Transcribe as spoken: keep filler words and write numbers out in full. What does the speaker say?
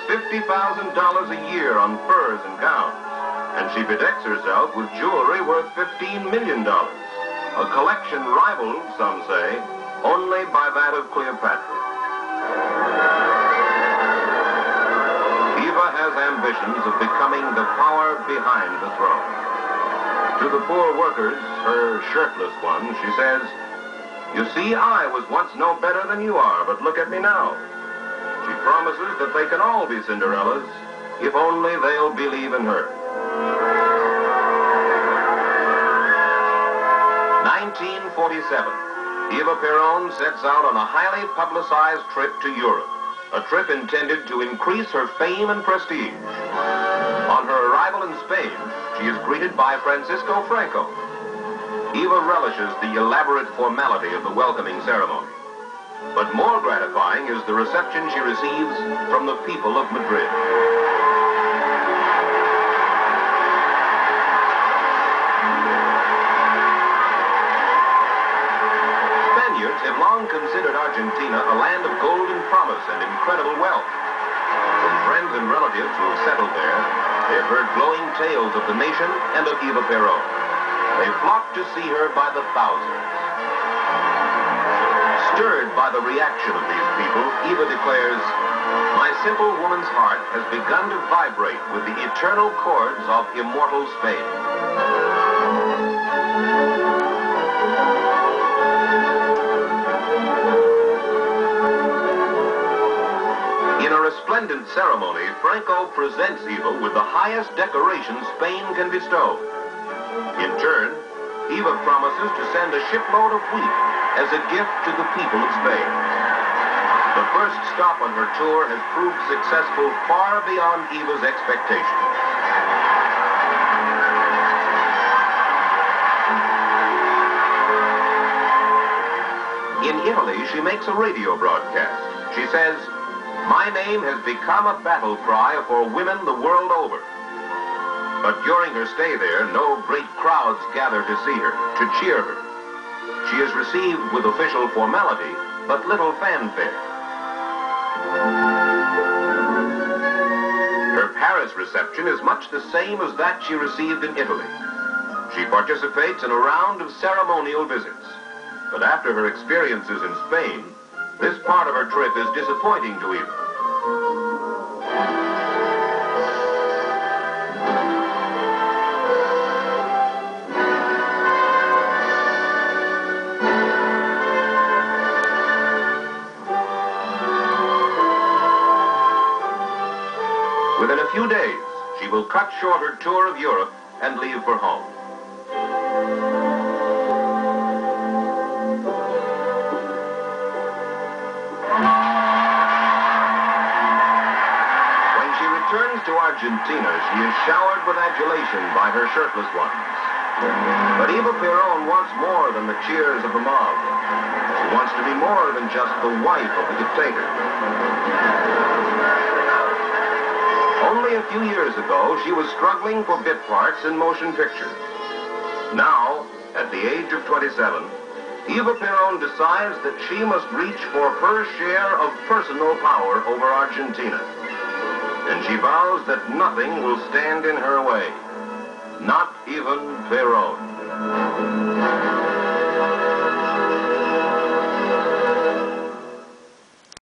spends fifty thousand dollars a year on furs and gowns, and she bedecks herself with jewelry worth fifteen million dollars, a collection rivaled, some say, only by that of Cleopatra. Eva has ambitions of becoming the power behind the throne. To the poor workers, her shirtless one, she says, "You see, I was once no better than you are, but look at me now." She promises that they can all be Cinderellas if only they'll believe in her. nineteen forty-seven, Eva Perón sets out on a highly publicized trip to Europe, a trip intended to increase her fame and prestige. On her arrival in Spain, she is greeted by Francisco Franco. Eva relishes the elaborate formality of the welcoming ceremony. But more gratifying is the reception she receives from the people of Madrid. Spaniards have long considered Argentina a land of golden promise and incredible wealth. From friends and relatives who have settled there, they've heard glowing tales of the nation and of Eva Perón. They flock to see her by the thousands. Stirred by the reaction of these people, Eva declares, "My simple woman's heart has begun to vibrate with the eternal chords of immortal Spain." In a resplendent ceremony, Franco presents Eva with the highest decoration Spain can bestow. In turn, Eva promises to send a shipload of wheat as a gift to the people of Spain. The first stop on her tour has proved successful far beyond Eva's expectations. In Italy, she makes a radio broadcast. She says, "My name has become a battle cry for women the world over." But during her stay there, no great crowds gather to see her, to cheer her. She is received with official formality, but little fanfare. Her Paris reception is much the same as that she received in Italy. She participates in a round of ceremonial visits. But after her experiences in Spain, this part of her trip is disappointing to Eva. Within a few days, she will cut short her tour of Europe and leave for home. When she returns to Argentina, she is showered with adulation by her shirtless ones. But Eva Perón wants more than the cheers of the mob. She wants to be more than just the wife of the dictator. Only a few years ago, she was struggling for bit parts in motion pictures. Now, at the age of twenty-seven, Eva Perón decides that she must reach for her share of personal power over Argentina. And she vows that nothing will stand in her way. Not even Perón.